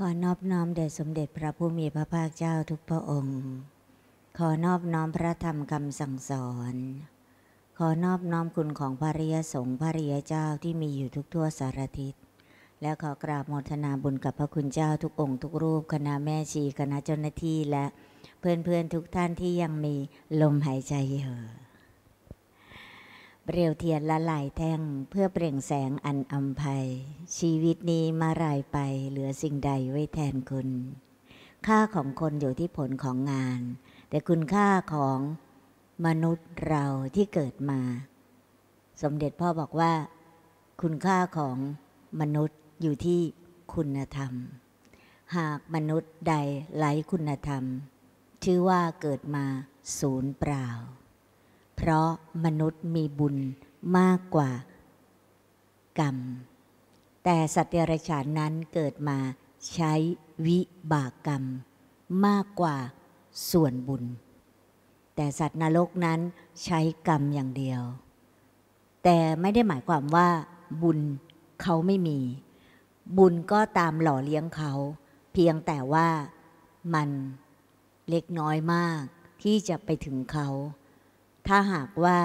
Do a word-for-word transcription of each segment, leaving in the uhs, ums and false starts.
ขอนอบน้อมแด่สมเด็จพระผู้มีพระภาคเจ้าทุกพระองค์ขอนอบน้อมพระธรรมคำสั่งสอนขอนอบน้อมคุณของพระอริยสงฆ์พระอริยเจ้าที่มีอยู่ทุกทั่วสารทิศและขอกราบโมทนาบุญกับพระคุณเจ้าทุกองค์ทุกรูปคณะแม่ชีคณะเจ้าหน้าที่และเพื่อนๆทุกท่านที่ยังมีลมหายใจเห่อเปลวเทียนละลายแท่งเพื่อเปล่งแสงอันอำไพชีวิตนี้มารายไปเหลือสิ่งใดไว้แทนคุณค่าของคนอยู่ที่ผลของงานแต่คุณค่าของมนุษย์เราที่เกิดมาสมเด็จพ่อบอกว่าคุณค่าของมนุษย์อยู่ที่คุณธรรมหากมนุษย์ใดไร้คุณธรรมชื่อว่าเกิดมาศูนย์เปล่าเพราะมนุษย์มีบุญมากกว่ากรรมแต่สัตว์เดรัจฉานนั้นเกิดมาใช้วิบากกรรมมากกว่าส่วนบุญแต่สัตว์นรกนั้นใช้กรรมอย่างเดียวแต่ไม่ได้หมายความว่าบุญเขาไม่มีบุญก็ตามหล่อเลี้ยงเขาเพียงแต่ว่ามันเล็กน้อยมากที่จะไปถึงเขาถ้าหากว่า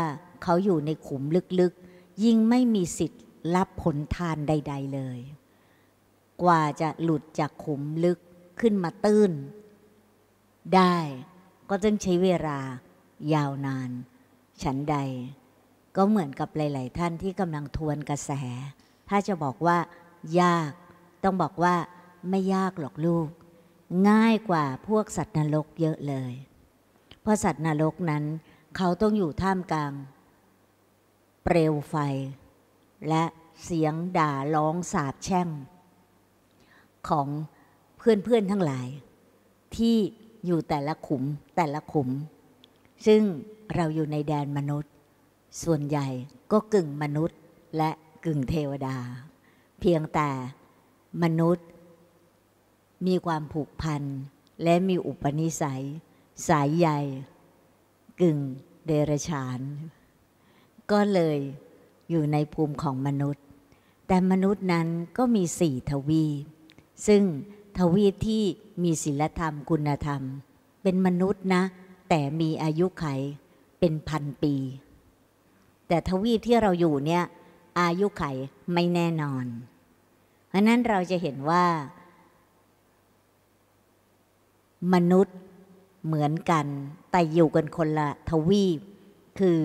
เขาอยู่ในขุมลึกๆยิ่งไม่มีสิทธิ์รับผลทานใดๆเลยกว่าจะหลุดจากขุมลึกขึ้นมาตื้นได้ก็ต้องใช้เวลายาวนานฉันใดก็เหมือนกับหลายๆท่านที่กำลังทวนกระแสถ้าจะบอกว่ายากต้องบอกว่าไม่ยากหรอกลูกง่ายกว่าพวกสัตว์นรกเยอะเลยเพราะสัตว์นรกนั้นเขาต้องอยู่ท่ามกลางเปลวไฟและเสียงด่าร้องสาปแช่งของเพื่อนๆทั้งหลายที่อยู่แต่ละขุมแต่ละขุมซึ่งเราอยู่ในแดนมนุษย์ส่วนใหญ่ก็กึ่งมนุษย์และกึ่งเทวดาเพียงแต่มนุษย์มีความผูกพันและมีอุปนิสัยสายใยกึ่งเดรัจฉานก็เลยอยู่ในภูมิของมนุษย์แต่มนุษย์นั้นก็มีสี่ทวีปซึ่งทวีปที่มีศีลธรรมคุณธรรมเป็นมนุษย์นะแต่มีอายุไขเป็นพันปีแต่ทวีปที่เราอยู่เนี่ยอายุไขไม่แน่นอนเพราะนั้นเราจะเห็นว่ามนุษย์เหมือนกันแต่อยู่กันคนละทวีปคือ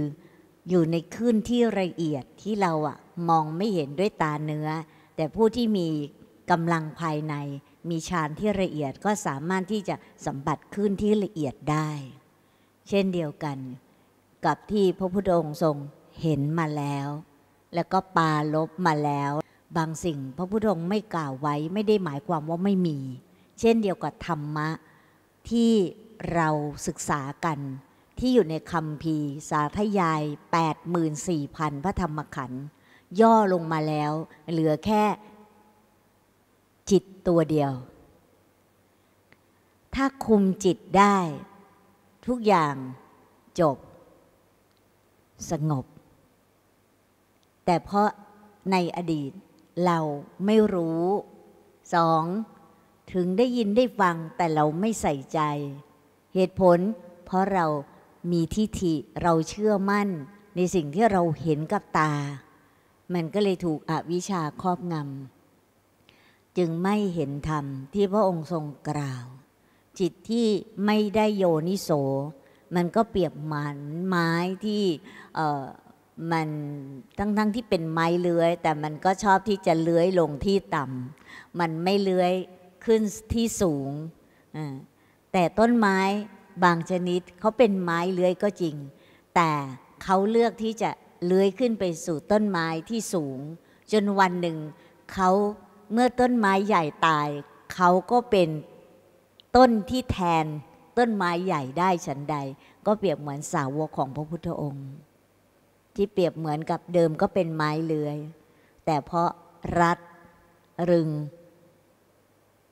อยู่ในคลื่นที่ละเอียดที่เราอะมองไม่เห็นด้วยตาเนื้อแต่ผู้ที่มีกำลังภายในมีฌานที่ละเอียดก็สามารถที่จะสัมผัสคลื่นที่ละเอียดได้เช่นเดียวกันกับที่พระพุทธองค์ทรงเห็นมาแล้วแล้วก็ปาลบมาแล้วบางสิ่งพระพุทธองค์ไม่กล่าวไว้ไม่ได้หมายความว่าไม่มีเช่นเดียวกับธรรมะที่เราศึกษากันที่อยู่ในคัมภีร์สาธยาย แปดหมื่นสี่พัน พระธรรมขันธ์ย่อลงมาแล้วเหลือแค่จิตตัวเดียวถ้าคุมจิตได้ทุกอย่างจบสงบแต่เพราะในอดีตเราไม่รู้สองถึงได้ยินได้ฟังแต่เราไม่ใส่ใจเหตุผลเพราะเรามีทิฏฐิเราเชื่อมั่นในสิ่งที่เราเห็นกับตามันก็เลยถูกอวิชชาครอบงำจึงไม่เห็นธรรมที่พระองค์ทรงกล่าวจิตที่ไม่ได้โยนิโสมันก็เปรียบเหมือนไม้ที่เอ่อมันทั้งๆที่เป็นไม้เลื้อยแต่มันก็ชอบที่จะเลื้อยลงที่ต่ำมันไม่เลื้อยขึ้นที่สูงแต่ต้นไม้บางชนิดเขาเป็นไม้เลื้อยก็จริงแต่เขาเลือกที่จะเลื้อยขึ้นไปสู่ต้นไม้ที่สูงจนวันหนึ่งเขาเมื่อต้นไม้ใหญ่ตายเขาก็เป็นต้นที่แทนต้นไม้ใหญ่ได้ฉันใดก็เปรียบเหมือนสาวกของพระพุทธองค์ที่เปรียบเหมือนกับเดิมก็เป็นไม้เลื้อยแต่เพราะรัดรึง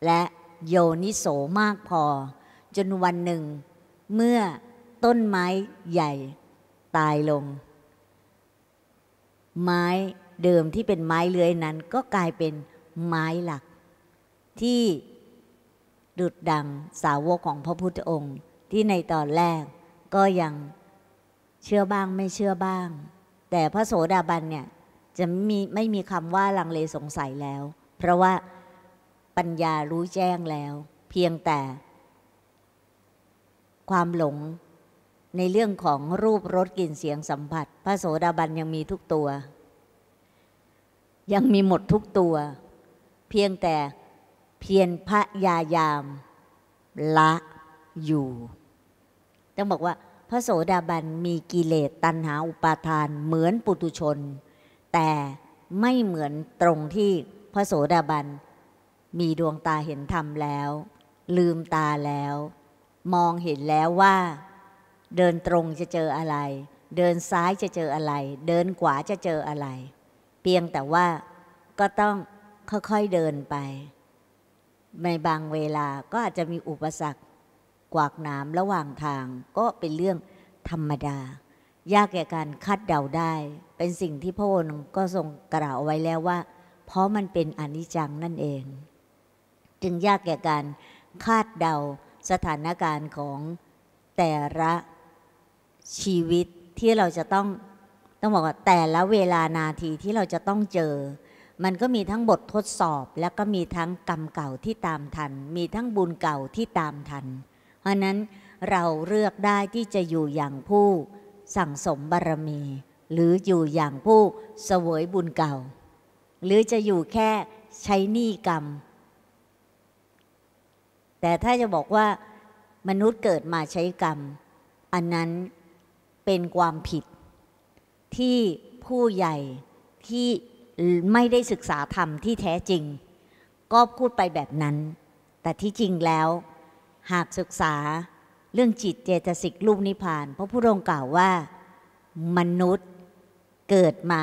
และโยนิโสมากพอจนวันหนึ่งเมื่อต้นไม้ใหญ่ตายลงไม้เดิมที่เป็นไม้เลื้อยนั้นก็กลายเป็นไม้หลักที่ ดุจดังสาวกของพระพุทธองค์ที่ในตอนแรกก็ยังเชื่อบ้างไม่เชื่อบ้างแต่พระโสดาบันเนี่ยจะมีไม่มีคำว่าลังเลสงสัยแล้วเพราะว่าปัญญารู้แจ้งแล้วเพียงแต่ความหลงในเรื่องของรูปรสกลิ่นเสียงสัมผัสพระโสดาบันยังมีทุกตัวยังมีหมดทุกตัวเพียงแต่เพียรพยายามละอยู่ต้องบอกว่าพระโสดาบันมีกิเลสตัณหาอุปาทานเหมือนปุถุชนแต่ไม่เหมือนตรงที่พระโสดาบันมีดวงตาเห็นธรรมแล้วลืมตาแล้วมองเห็นแล้วว่าเดินตรงจะเจออะไรเดินซ้ายจะเจออะไรเดินขวาจะเจออะไรเพียงแต่ว่าก็ต้องค่อยๆเดินไปในบางเวลาก็อาจจะมีอุปสรรคกวากหนามระหว่างทางก็เป็นเรื่องธรรมดายากแก่การคาดเดาได้เป็นสิ่งที่พระองค์ก็ทรงกล่าวไว้แล้วว่าเพราะมันเป็นอนิจจังนั่นเองจึงยากแก่การคาดเดาสถานการณ์ของแต่ละชีวิตที่เราจะต้องต้องบอกว่าแต่ละเวลานาทีที่เราจะต้องเจอมันก็มีทั้งบททดสอบแล้วก็มีทั้งกรรมเก่าที่ตามทันมีทั้งบุญเก่าที่ตามทันเพราะนั้นเราเลือกได้ที่จะอยู่อย่างผู้สั่งสมบารมีหรืออยู่อย่างผู้เสวยบุญเก่าหรือจะอยู่แค่ใช้หนี้กรรมแต่ถ้าจะบอกว่ามนุษย์เกิดมาใช้กรรมอันนั้นเป็นความผิดที่ผู้ใหญ่ที่ไม่ได้ศึกษาธรรมที่แท้จริงก็พูดไปแบบนั้นแต่ที่จริงแล้วหากศึกษาเรื่องจิตเจตสิกรูปนิพพานพระพุทธองค์กล่าวว่ามนุษย์เกิดมา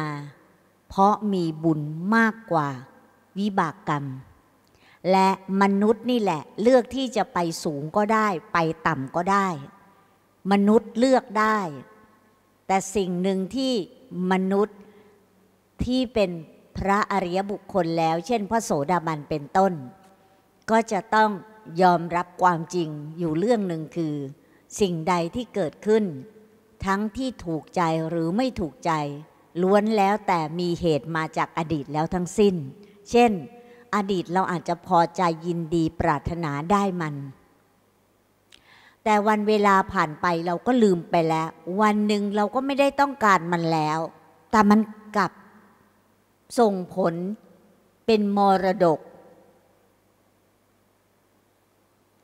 เพราะมีบุญมากกว่าวิบากกรรมและมนุษย์นี่แหละเลือกที่จะไปสูงก็ได้ไปต่ำก็ได้มนุษย์เลือกได้แต่สิ่งหนึ่งที่มนุษย์ที่เป็นพระอริยบุคคลแล้วเช่นพระโสดาบันเป็นต้นก็จะต้องยอมรับความจริงอยู่เรื่องหนึ่งคือสิ่งใดที่เกิดขึ้นทั้งที่ถูกใจหรือไม่ถูกใจล้วนแล้วแต่มีเหตุมาจากอดีตแล้วทั้งสิ้นเช่นอดีตเราอาจจะพอใจยินดีปรารถนาได้มันแต่วันเวลาผ่านไปเราก็ลืมไปแล้ววันหนึ่งเราก็ไม่ได้ต้องการมันแล้วแต่มันกลับส่งผลเป็นมรดก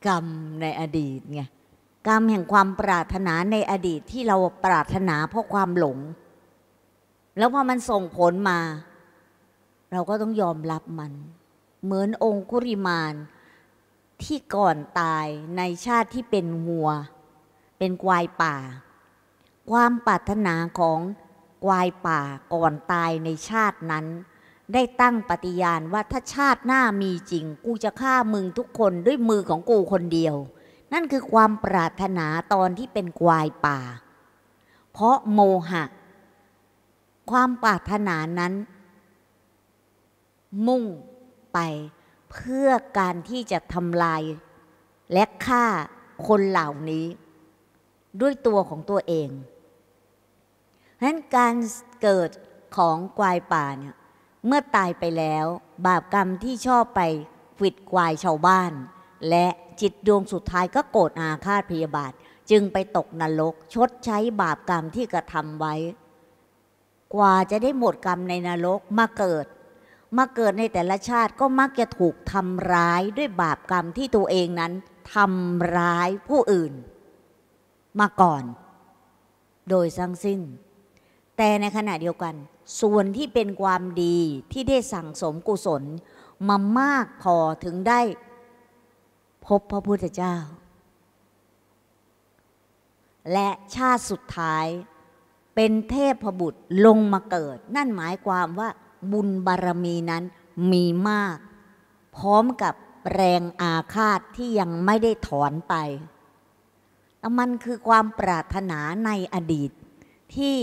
กรรมในอดีตไงกรรมแห่งความปรารถนาในอดีตที่เราปรารถนาเพราะความหลงแล้วพอมันส่งผลมาเราก็ต้องยอมรับมันเหมือนองคุริมานที่ก่อนตายในชาติที่เป็นวัวเป็นควายป่าความปรารถนาของควายป่าก่อนตายในชาตินั้นได้ตั้งปฏิญาณว่าถ้าชาติหน้ามีจริงกูจะฆ่ามึงทุกคนด้วยมือของกูคนเดียวนั่นคือความปรารถนาตอนที่เป็นควายป่าเพราะโมหะความปรารถนานั้นมุ่งไปเพื่อการที่จะทำลายและฆ่าคนเหล่านี้ด้วยตัวของตัวเองฉะนั้นการเกิดของควายป่าเนี่ยเมื่อตายไปแล้วบาปกรรมที่ชอบไปขวิดควายชาวบ้านและจิตดวงสุดท้ายก็โกรธอาฆาตพยาบาทจึงไปตกนรกชดใช้บาปกรรมที่กระทำไว้กว่าจะได้หมดกรรมในนรกมาเกิดมาเกิดในแต่ละชาติก็มักจะถูกทำร้ายด้วยบาปกรรมที่ตัวเองนั้นทำร้ายผู้อื่นมาก่อนโดยทั้งสิ้นแต่ในขณะเดียวกันส่วนที่เป็นความดีที่ได้สั่งสมกุศลมามากพอถึงได้พบพระพุทธเจ้าและชาติสุดท้ายเป็นเทพบุตรลงมาเกิดนั่นหมายความว่าบุญบารมีนั้นมีมากพร้อมกับแรงอาฆาตที่ยังไม่ได้ถอนไปแล้วมันคือความปรารถนาในอดีตที่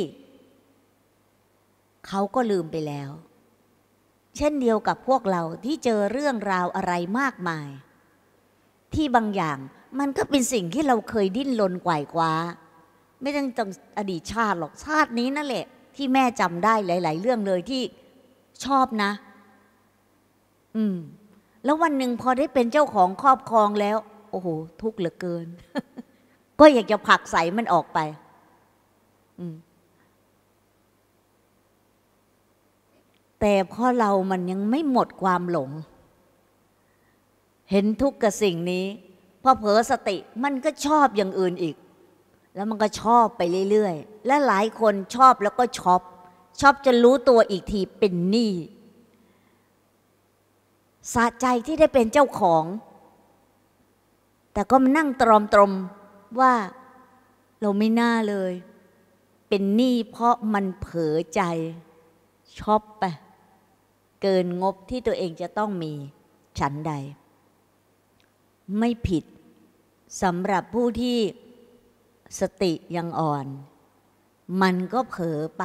เขาก็ลืมไปแล้วเช่นเดียวกับพวกเราที่เจอเรื่องราวอะไรมากมาย ที่บางอย่างมันก็เป็นสิ่งที่เราเคยดิ้นรนไกว่คว้าไม่ต้องจงอดีตชาติหรอกชาตินี้นั่นแหละที่แม่จำได้หลายๆเรื่องเลยที่ชอบนะอืมแล้ววันหนึ่งพอได้เป็นเจ้าของครอบครองแล้วโอ้โหทุกข์เหลือเกิน ก็อยากจะผลักไสมันออกไปอืมแต่เพราะเรามันยังไม่หมดความหลงเห็นทุกข์กับสิ่งนี้พอเผลอสติมันก็ชอบอย่างอื่นอีกแล้วมันก็ชอบไปเรื่อยๆและหลายคนชอบแล้วก็ช็อปช็อปจนรู้ตัวอีกทีเป็นหนี้สะใจที่ได้เป็นเจ้าของแต่ก็มานั่งตรอมตรมว่าเราไม่น่าเลยเป็นหนี้เพราะมันเผลอใจช็อปไปเกินงบที่ตัวเองจะต้องมีฉันใดไม่ผิดสำหรับผู้ที่สติยังอ่อนมันก็เผลอไป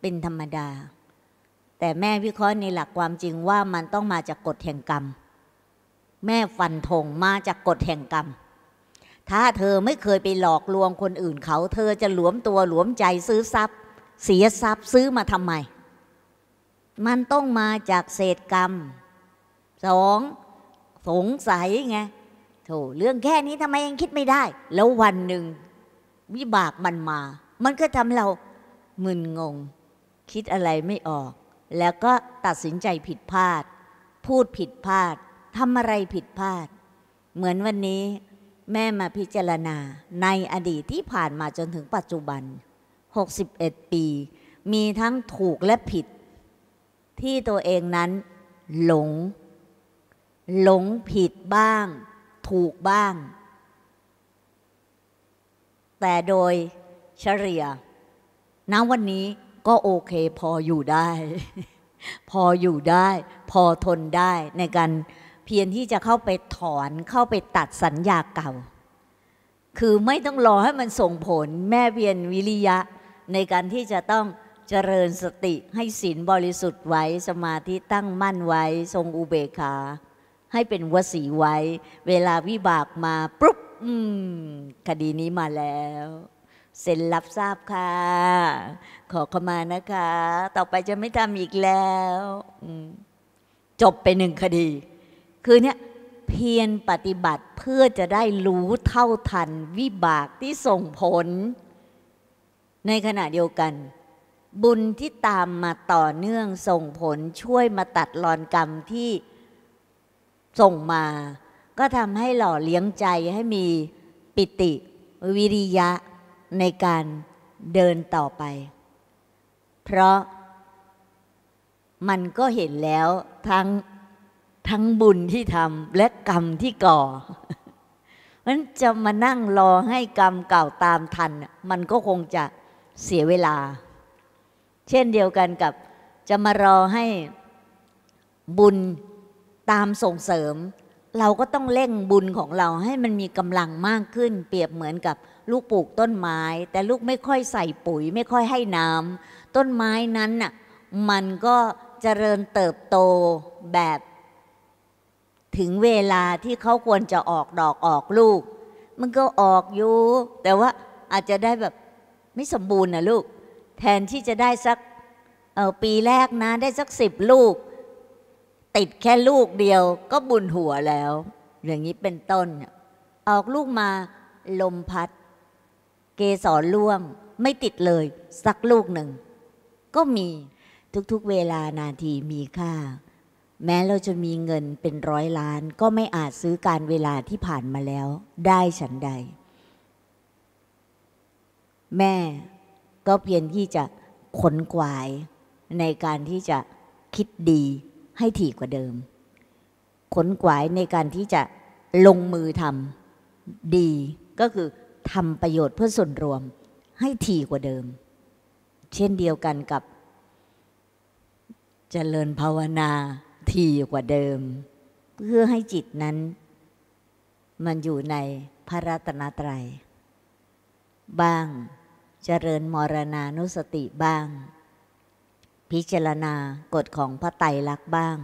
เป็นธรรมดาแต่แม่วิเคราะห์ในหลักความจริงว่ามันต้องมาจากกฎแห่งกรรมแม่ฟันธงมาจากกฎแห่งกรรมถ้าเธอไม่เคยไปหลอกลวงคนอื่นเขาเธอจะหลวมตัวหลวมใจซื้อทรัพย์เสียทรัพย์ซื้อมาทำไมมันต้องมาจากเศษกรรมสองสงสัยไงโธ่เรื่องแค่นี้ทำไมยังคิดไม่ได้แล้ววันหนึ่งวิบากมันมามันก็ทำเรามึนงงคิดอะไรไม่ออกแล้วก็ตัดสินใจผิดพลาดพูดผิดพลาดทำอะไรผิดพลาดเหมือนวันนี้แม่มาพิจารณาในอดีตที่ผ่านมาจนถึงปัจจุบันหกสิบเอ็ดปีมีทั้งถูกและผิดที่ตัวเองนั้นหลงหลงผิดบ้างถูกบ้างแต่โดยเฉลี่ยณวันนี้ก็โอเคพออยู่ได้พออยู่ได้พอทนได้ในการเพียรที่จะเข้าไปถอนเข้าไปตัดสัญญาเก่าคือไม่ต้องรอให้มันส่งผลแม่เพียรวิริยะในการที่จะต้องเจริญสติให้ศีลบริสุทธิ์ไว้สมาธิตั้งมั่นไว้ทรงอุเบกขาให้เป็นวสีไว้เวลาวิบากมาปุ๊บอืมคดีนี้มาแล้วเซ็นรับทราบค่ะขอขมานะคะต่อไปจะไม่ทำอีกแล้วจบไปหนึ่งคดีคือเนี่ยเพียรปฏิบัติเพื่อจะได้รู้เท่าทันวิบากที่ส่งผลในขณะเดียวกันบุญที่ตามมาต่อเนื่องส่งผลช่วยมาตัดรอนกรรมที่ส่งมาก็ทำให้หล่อเลี้ยงใจให้มีปิติวิริยะในการเดินต่อไปเพราะมันก็เห็นแล้วทั้งทั้งบุญที่ทำและกรรมที่ก่อมันจะมานั่งรอให้กรรมเก่าตามทันมันก็คงจะเสียเวลาเช่นเดียวกันกับจะมารอให้บุญตามส่งเสริมเราก็ต้องเร่งบุญของเราให้มันมีกำลังมากขึ้นเปรียบเหมือนกับลูกปลูกต้นไม้แต่ลูกไม่ค่อยใส่ปุ๋ยไม่ค่อยให้น้ำต้นไม้นั้นน่ะมันก็เจริญเติบโตแบบถึงเวลาที่เขาควรจะออกดอกออกลูกมันก็ออกอยู่แต่ว่าอาจจะได้แบบไม่สมบูรณ์นะลูกแทนที่จะได้สักเออปีแรกนะได้สักสิบลูกติดแค่ลูกเดียวก็บุญหัวแล้วอย่างนี้เป็นต้นออกลูกมาลมพัดเกสรร่วงไม่ติดเลยสักลูกหนึ่งก็มีทุกๆเวลานาทีมีค่าแม้เราจะมีเงินเป็นร้อยล้านก็ไม่อาจซื้อการเวลาที่ผ่านมาแล้วได้ฉันใดแม่ก็เพียรที่จะขนขวายในการที่จะคิดดีให้ถี่กว่าเดิมขนขวายในการที่จะลงมือทำดีก็คือทำประโยชน์เพื่อส่วนรวมให้ถี่กว่าเดิมเช่นเดียวกันกับเจริญภาวนาถี่กว่าเดิมเพื่อให้จิตนั้นมันอยู่ในพระรัตนตรัยบ้างเจริญมรณานุสติบ้างพิจารณากฎของพระไตรลักษณ์บ้าง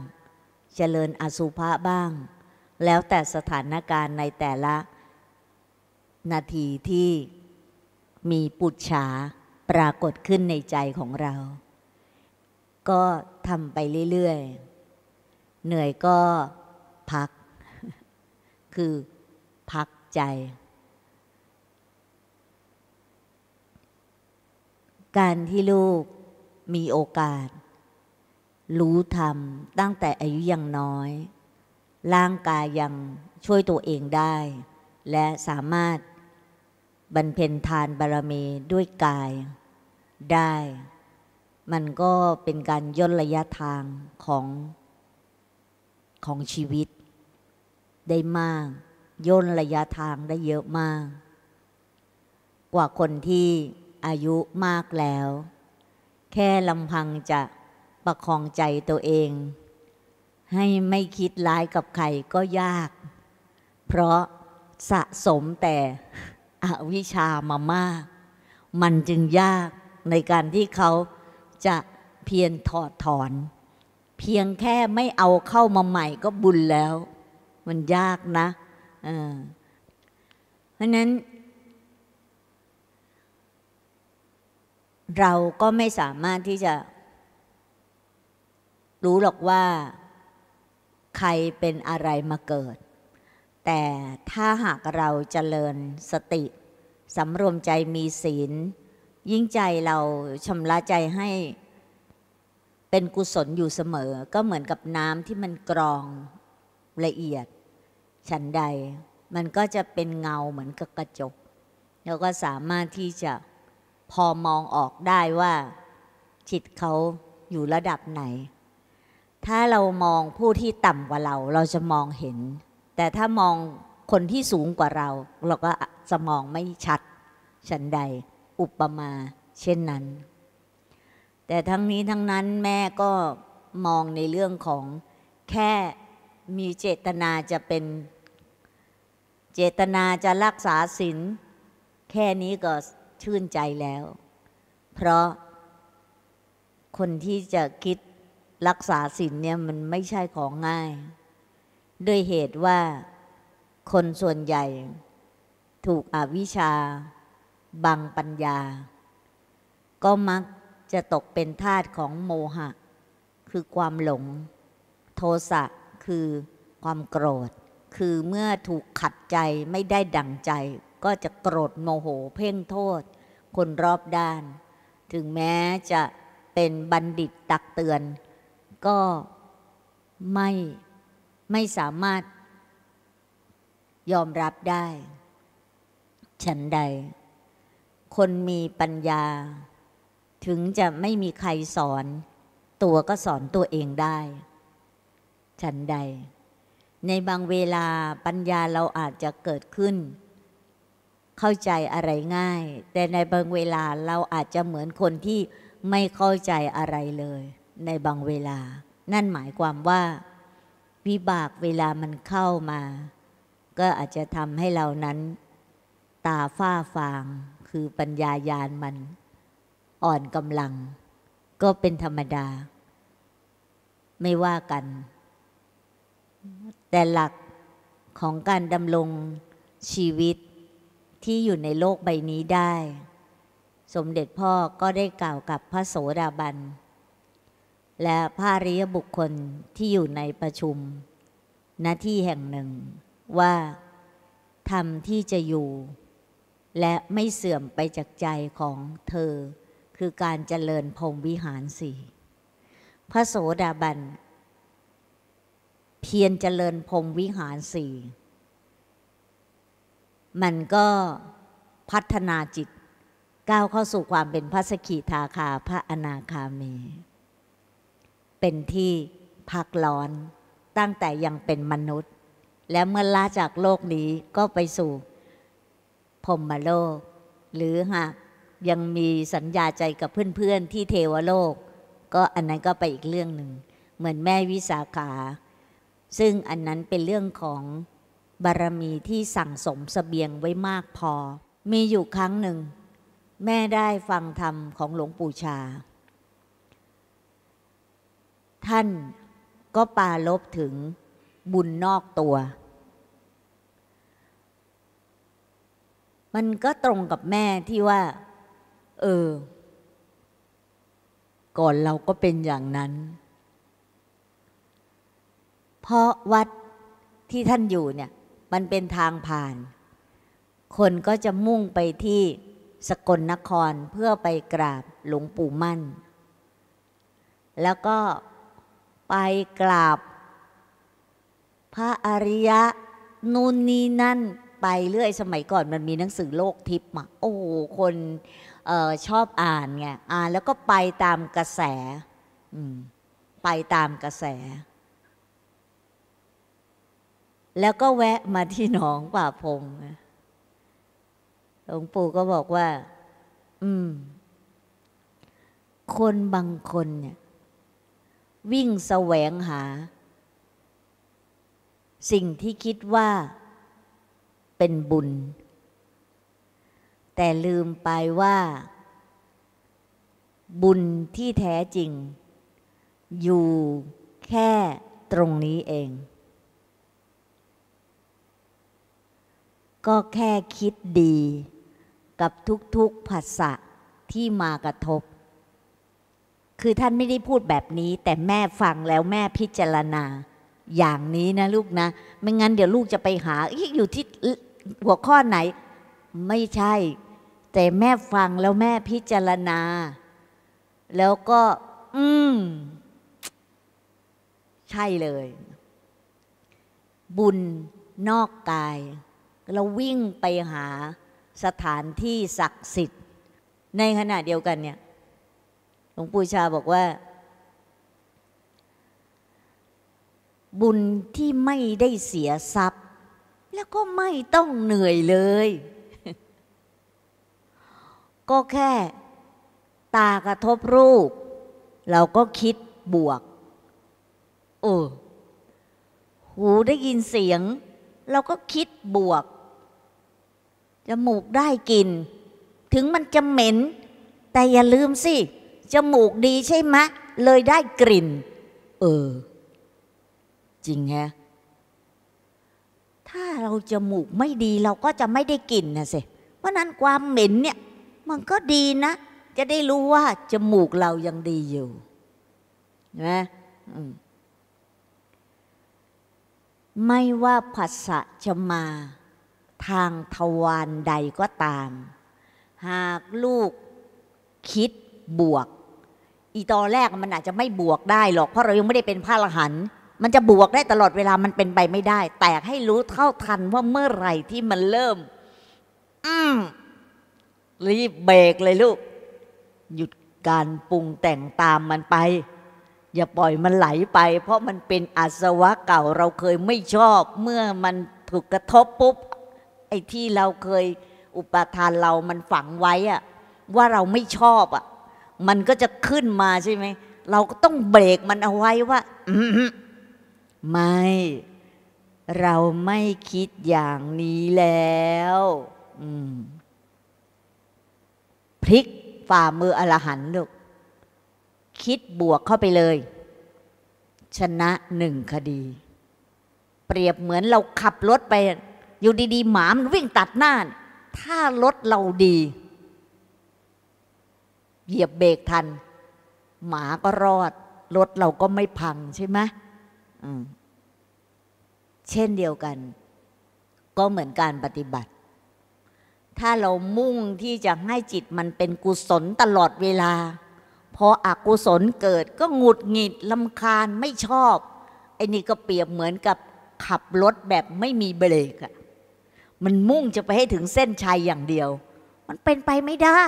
เจริญอสุภะบ้าง แล้วแต่สถานการณ์ในแต่ละนาทีที่มีปุจฉาปรากฏขึ้นในใจของเราก็ทำไปเรื่อยๆเหนื่อยก็พักคือพักใจการที่ลูกมีโอกาสรู้ธรรมตั้งแต่อายุยังน้อยร่างกายยังช่วยตัวเองได้และสามารถบรรเพ็ญทานบารมีด้วยกายได้มันก็เป็นการย่นระยะทางของของชีวิตได้มากย่นระยะทางได้เยอะมากกว่าคนที่อายุมากแล้วแค่ลำพังจะประคองใจตัวเองให้ไม่คิดร้ายกับใครก็ยากเพราะสะสมแต่อวิชชามามากมันจึงยากในการที่เขาจะเพียรถอดถอนเพียงแค่ไม่เอาเข้ามาใหม่ก็บุญแล้วมันยากนะเออเพราะนั้นเราก็ไม่สามารถที่จะรู้หรอกว่าใครเป็นอะไรมาเกิดแต่ถ้าหากเราเจริญสติสำรวมใจมีศีลยิ่งใจเราชำระใจให้เป็นกุศลอยู่เสมอก็เหมือนกับน้ำที่มันกรองละเอียดฉันใดมันก็จะเป็นเงาเหมือนกับกระจกแล้วก็สามารถที่จะพอมองออกได้ว่าจิตเขาอยู่ระดับไหนถ้าเรามองผู้ที่ต่ำกว่าเราเราจะมองเห็นแต่ถ้ามองคนที่สูงกว่าเราเราก็จะมองไม่ชัดฉันใดอุปมาเช่นนั้นแต่ทั้งนี้ทั้งนั้นแม่ก็มองในเรื่องของแค่มีเจตนาจะเป็นเจตนาจะรักษาศีลแค่นี้ก็ชื่นใจแล้วเพราะคนที่จะคิดรักษาศีลเนี่ยมันไม่ใช่ของง่ายด้วยเหตุว่าคนส่วนใหญ่ถูกอวิชชาบังปัญญาก็มักจะตกเป็นทาสของโมหะคือความหลงโทสะคือความโกรธคือเมื่อถูกขัดใจไม่ได้ดั่งใจก็จะโกรธโมโหเพ่งโทษคนรอบด้านถึงแม้จะเป็นบัณฑิตตักเตือนก็ไม่ไม่สามารถยอมรับได้ฉันใดคนมีปัญญาถึงจะไม่มีใครสอนตัวก็สอนตัวเองได้ฉันใดในบางเวลาปัญญาเราอาจจะเกิดขึ้นเข้าใจอะไรง่ายแต่ในบางเวลาเราอาจจะเหมือนคนที่ไม่เข้าใจอะไรเลยในบางเวลานั่นหมายความว่าวิบากเวลามันเข้ามาก็อาจจะทำให้เรานั้นตาฝ้าฟางคือปัญญาญาณมันอ่อนกำลังก็เป็นธรรมดาไม่ว่ากันแต่หลักของการดำรงชีวิตที่อยู่ในโลกใบนี้ได้สมเด็จพ่อก็ได้กล่าวกับพระโสดาบันและพระอริยบุคคลที่อยู่ในประชุมณที่แห่งหนึ่งว่าธรรมที่จะอยู่และไม่เสื่อมไปจากใจของเธอคือการเจริญพรหมวิหารสี่พระโสดาบันเพียรเจริญพรหมวิหารสี่มันก็พัฒนาจิตก้าวเข้าสู่ความเป็นพระสกิทาคาพระอนาคามีเป็นที่พักร้อนตั้งแต่ยังเป็นมนุษย์และเมื่อลาจากโลกนี้ก็ไปสู่พรหมโลกหรือหากยังมีสัญญาใจกับเพื่อนๆที่เทวโลกก็อันนั้นก็ไปอีกเรื่องหนึ่งเหมือนแม่วิสาขาซึ่งอันนั้นเป็นเรื่องของบารมีที่สั่งสมเสบียงไว้มากพอมีอยู่ครั้งหนึ่งแม่ได้ฟังธรรมของหลวงปู่ชาท่านก็ปรารภถึงบุญนอกตัว มันก็ตรงกับแม่ที่ว่าเออก่อนเราก็เป็นอย่างนั้นเพราะวัดที่ท่านอยู่เนี่ยมันเป็นทางผ่านคนก็จะมุ่งไปที่สกลนครเพื่อไปกราบหลวงปู่มั่นแล้วก็ไปกราบพระอริยะนู่นนี่นั่นไปเรื่อยสมัยก่อนมันมีหนังสือโลกทิพย์มาโอ้คนเอ่อชอบอ่านไงอ่านแล้วก็ไปตามกระแสไปตามกระแสแล้วก็แวะมาที่หนองป่าพงหลวงปู่ก็บอกว่าอืมคนบางคนเนี่ยวิ่งแสวงหาสิ่งที่คิดว่าเป็นบุญแต่ลืมไปว่าบุญที่แท้จริงอยู่แค่ตรงนี้เองก็แค่คิดดีกับทุกๆผัสสะที่มากระทบคือท่านไม่ได้พูดแบบนี้แต่แม่ฟังแล้วแม่พิจารณาอย่างนี้นะลูกนะไม่งั้นเดี๋ยวลูกจะไปหาอยู่ที่หัวข้อไหนไม่ใช่แต่แม่ฟังแล้วแม่พิจารณาแล้วก็อืมใช่เลยบุญนอกกายเราวิ่งไปหาสถานที่ศักดิ์สิทธิ์ในขณะเดียวกันเนี่ยหลวงปู่ชาบอกว่าบุญที่ไม่ได้เสียทรัพย์แล้วก็ไม่ต้องเหนื่อยเลยก็แค่ตากระทบรูปเราก็คิดบวกเออหูได้ยินเสียงเราก็คิดบวกจมูกได้กลิ่นถึงมันจะเหม็นแต่อย่าลืมสิจมูกดีใช่ไหมเลยได้กลิ่นเออจริงฮะถ้าเราจมูกไม่ดีเราก็จะไม่ได้กลิ่นนะสิเพราะนั้นความเหม็นเนี่ยมันก็ดีนะจะได้รู้ว่าจมูกเรายังดีอยู่นะไม่ว่าผัสสะจะมาทางทวารใดก็ตามหากลูกคิดบวกอีตอนแรกมันอาจจะไม่บวกได้หรอกเพราะเรายังไม่ได้เป็นพระอรหันต์มันจะบวกได้ตลอดเวลามันเป็นไปไม่ได้แต่ให้รู้เท่าทันว่าเมื่อไหร่ที่มันเริ่มอืมรีบเบรกเลยลูกหยุดการปรุงแต่งตามมันไปอย่าปล่อยมันไหลไปเพราะมันเป็นอาสวะเก่าเราเคยไม่ชอบเมื่อมันถูกกระทบปุ๊บไอ้ที่เราเคยอุปทานเรามันฝังไว้อะว่าเราไม่ชอบอะมันก็จะขึ้นมาใช่ไหมเราก็ต้องเบรกมันเอาไว้ว่าไม่เราไม่คิดอย่างนี้แล้วพลิกฝ่ามืออรหันต์ลูกคิดบวกเข้าไปเลยชนะหนึ่งคดีเปรียบเหมือนเราขับรถไปอยู่ดีๆหมามันวิ่งตัดหน้าถ้ารถเราดีเหยียบเบรกทันหมาก็รอดรถเราก็ไม่พังใช่ไหมเช่นเดียวกันก็เหมือนการปฏิบัติถ้าเรามุ่งที่จะให้จิตมันเป็นกุศลตลอดเวลาพออกุศลเกิดก็หงุดหงิดรำคาญไม่ชอบไอ้นี่ก็เปรียบเหมือนกับขับรถแบบไม่มีเบรกอะมันมุ่งจะไปให้ถึงเส้นชัยอย่างเดียวมันเป็นไปไม่ได้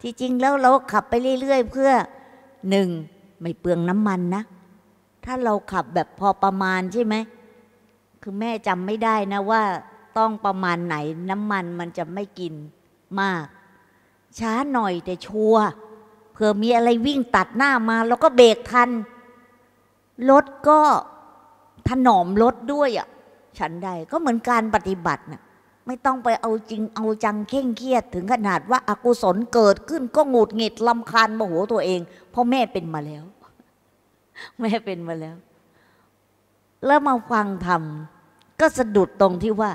ที่จริงแล้วเราขับไปเรื่อยๆเพื่อหนึ่งไม่เปลืองน้ำมันนะถ้าเราขับแบบพอประมาณใช่ไหมคือแม่จำไม่ได้นะว่าต้องประมาณไหนน้ำมันมันจะไม่กินมากช้าหน่อยแต่ชัวร์เผื่อมีอะไรวิ่งตัดหน้ามาแล้วก็เบรกทันรถก็ถนอมรถด้วยอ่ะฉันใดก็เหมือนการปฏิบัตินะไม่ต้องไปเอาจริงเอาจังเคร่งเครียดถึงขนาดว่าอกุศลเกิดขึ้นก็หงุดหงิดรำคาญโมโหตัวเองเพราะแม่เป็นมาแล้วแม่เป็นมาแล้วแล้วมาฟังธรรมก็สะดุดตรงที่ว่า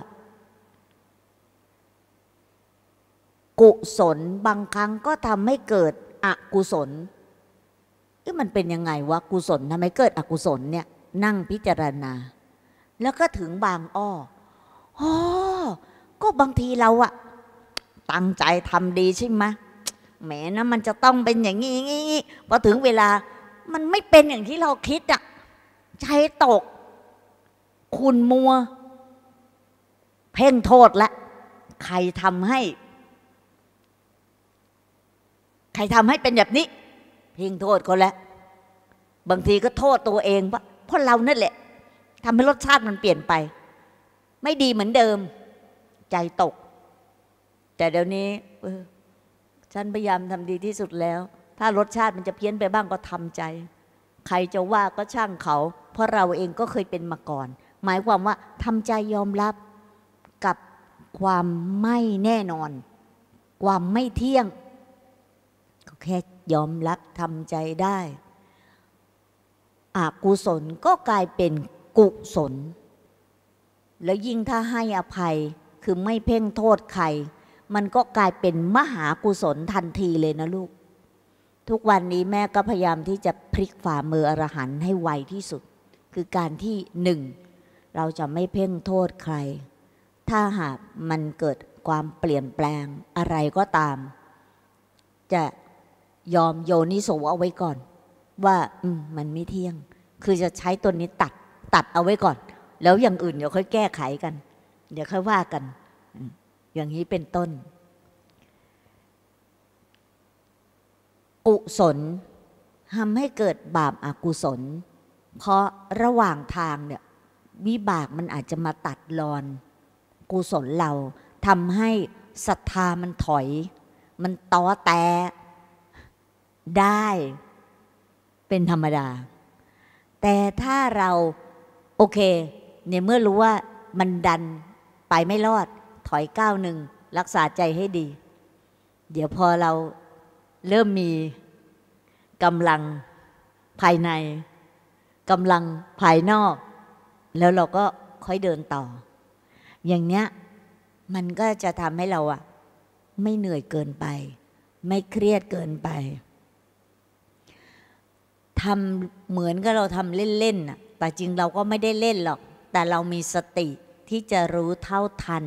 กุศลบางครั้งก็ทำให้เกิดอกุศลมันเป็นยังไงวะกุศลทำไมเกิดอกุศลเนี่ยนั่งพิจารณาแล้วก็ถึงบางอ้ออ๋อก็บางทีเราอะตั้งใจทำดีใช่ไหมแหมนะมันจะต้องเป็นอย่างงี้งี้พอถึงเวลามันไม่เป็นอย่างที่เราคิดอะใจตกขุ่นมัวเพ่งโทษละใครทำให้ใครทำให้เป็นแบบนี้เพ่งโทษเขาแล้วบางทีก็โทษตัวเองว่าเพราะเรานั่นแหละทำให้รสชาติมันเปลี่ยนไปไม่ดีเหมือนเดิมใจตกแต่เดี๋ยวนี้เออฉันพยายามทำดีที่สุดแล้วถ้ารสชาติมันจะเพี้ยนไปบ้างก็ทำใจใครจะว่าก็ช่างเขาเพราะเราเองก็เคยเป็นมาก่อนหมายความว่าทำใจยอมรับกับความไม่แน่นอนความไม่เที่ยงก็แค่ยอมรับทำใจได้อกุศลก็กลายเป็นกุศลแล้วยิ่งถ้าให้อภัยคือไม่เพ่งโทษใครมันก็กลายเป็นมหากุศลทันทีเลยนะลูกทุกวันนี้แม่ก็พยายามที่จะพลิกฝ่ามืออรหันต์ให้ไวที่สุดคือการที่หนึ่งเราจะไม่เพ่งโทษใครถ้าหากมันเกิดความเปลี่ยนแปลงอะไรก็ตามจะยอมโยนิโสเอาไว้ก่อนว่าอืมมันไม่เที่ยงคือจะใช้ตัวนี้ตัดตัดเอาไว้ก่อนแล้วอย่างอื่นเดี๋ยวค่อยแก้ไขกันเดี๋ยวค่อยว่ากันอย่างนี้เป็นต้นกุศลทำให้เกิดบาปอกุศลเพราะระหว่างทางเนี่ยวิบากมันอาจจะมาตัดรอนกุศลเราทำให้ศรัทธามันถอยมันตอแตได้เป็นธรรมดาแต่ถ้าเราโอเคเนี่ยเมื่อรู้ว่ามันดันไปไม่รอดถอยก้าวหนึ่งรักษาใจให้ดีเดี๋ยวพอเราเริ่มมีกำลังภายในกำลังภายนอกแล้วเราก็ค่อยเดินต่ออย่างเนี้ยมันก็จะทำให้เราอะไม่เหนื่อยเกินไปไม่เครียดเกินไปทำเหมือนกับเราทำเล่นๆน่ะแต่จริงเราก็ไม่ได้เล่นหรอกแต่เรามีสติที่จะรู้เท่าทัน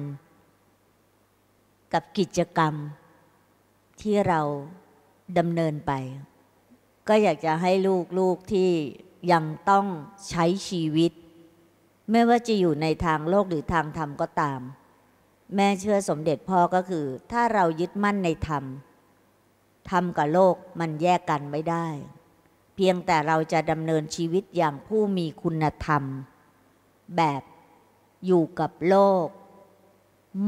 กับกิจกรรมที่เราดำเนินไปก็อยากจะให้ลูกๆที่ยังต้องใช้ชีวิตไม่ว่าจะอยู่ในทางโลกหรือทางธรรมก็ตามแม่เชื่อสมเด็จพ่อก็คือถ้าเรายึดมั่นในธรรมธรรมกับโลกมันแยกกันไม่ได้เพียงแต่เราจะดำเนินชีวิตอย่างผู้มีคุณธรรมแบบอยู่กับโลก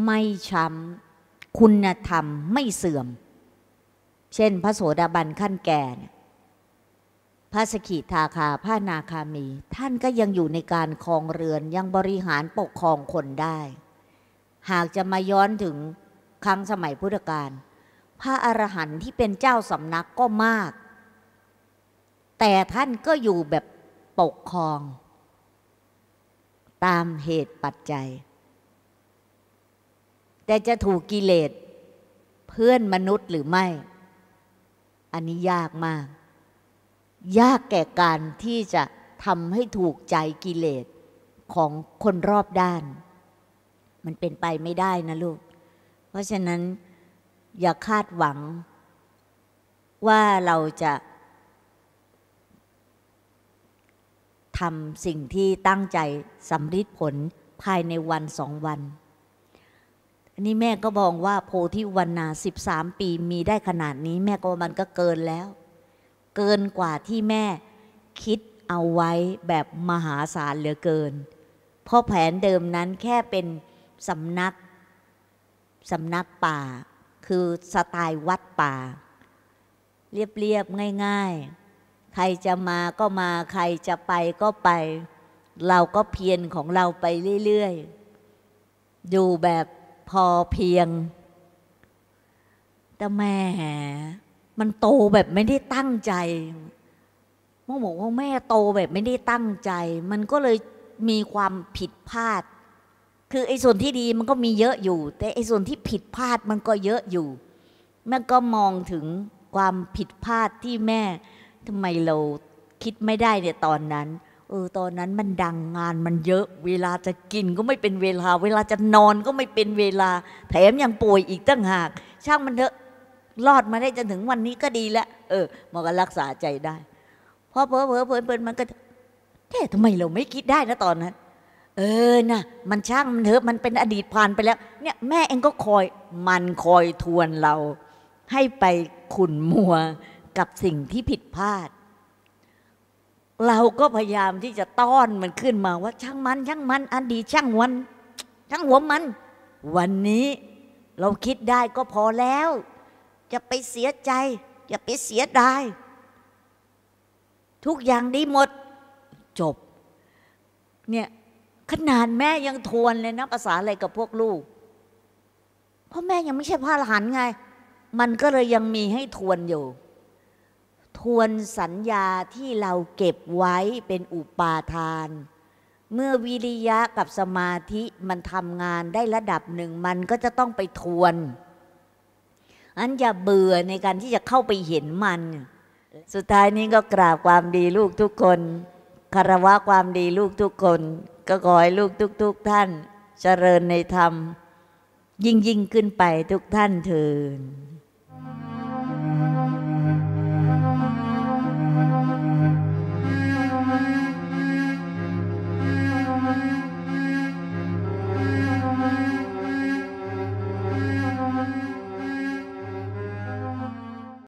ไม่ช้ำคุณธรรมไม่เสื่อมเช่นพระโสดาบันขั้นแก่พระสกิทาคาพระอนาคามีท่านก็ยังอยู่ในการครองเรือนยังบริหารปกครองคนได้หากจะมาย้อนถึงครั้งสมัยพุทธกาลพระอรหันต์ที่เป็นเจ้าสำนักก็มากแต่ท่านก็อยู่แบบปกครองตามเหตุปัจจัยแต่จะถูกกิเลสเพื่อนมนุษย์หรือไม่อันนี้ยากมากยากแก่การที่จะทำให้ถูกใจกิเลสของคนรอบด้านมันเป็นไปไม่ได้นะลูกเพราะฉะนั้นอย่าคาดหวังว่าเราจะทำสิ่งที่ตั้งใจสำลิดผลภายในวันสองวันอันนี้แม่ก็มองว่าโพธิวรรณาสิบสามปีมีได้ขนาดนี้แม่ก็มันก็เกินแล้วเกินกว่าที่แม่คิดเอาไว้แบบมหาศาลเหลือเกินเพราะแผนเดิมนั้นแค่เป็นสำนักสำนักป่าคือสไตล์วัดป่าเรียบๆง่ายๆใครจะมาก็มาใครจะไปก็ไปเราก็เพียรของเราไปเรื่อยๆอยู่แบบพอเพียงแต่แม่มันโตแบบไม่ได้ตั้งใจแม่บอกว่าแม่โตแบบไม่ได้ตั้งใจมันก็เลยมีความผิดพลาดคือไอ้ส่วนที่ดีมันก็มีเยอะอยู่แต่ไอ้ส่วนที่ผิดพลาดมันก็เยอะอยู่ แม่ก็มองถึงความผิดพลาดที่แม่ทำไมเราคิดไม่ได้เนี่ยตอนนั้นเออตอนนั้นมันดังงานมันเยอะเวลาจะกินก็ไม่เป็นเวลาเวลาจะนอนก็ไม่เป็นเวลาแถมยังป่วยอีกตั้งหากช่างมันเถอะรอดมาได้จนถึงวันนี้ก็ดีแล้วเออหมอก็รักษาใจได้พอเผลอเผลอเผลอเผลอมันก็แท้ทำไมเราไม่คิดได้นะตอนนั้นเออนะมันช่างมันเถอะมันเป็นอดีตผ่านไปแล้วเนี่ยแม่เองก็คอยมันคอยทวนเราให้ไปขุ่นมัวกับสิ่งที่ผิดพลาดเราก็พยายามที่จะต้อนมันขึ้นมาว่าช่างมันช่างมันอดีตช่างวันช่างหัวมันวันนี้เราคิดได้ก็พอแล้วอย่าไปเสียใจอย่าไปเสียดายทุกอย่างดีหมดจบเนี่ยขนาดแม่ยังทวนเลยนะภาษาอะไรกับพวกลูกเพราะแม่ยังไม่ใช่พระอรหันต์ไงมันก็เลยยังมีให้ทวนอยู่ทวนสัญญาที่เราเก็บไว้เป็นอุปาทานเมื่อวิริยะกับสมาธิมันทำงานได้ระดับหนึ่งมันก็จะต้องไปทวนอันอย่าเบื่อในการที่จะเข้าไปเห็นมันสุดท้ายนี้ก็กราบความดีลูกทุกคนคารวะความดีลูกทุกคนก็ขอให้ลูกทุกๆท่านเจริญในธรรมยิ่งยิ่งขึ้นไปทุกท่านเถิด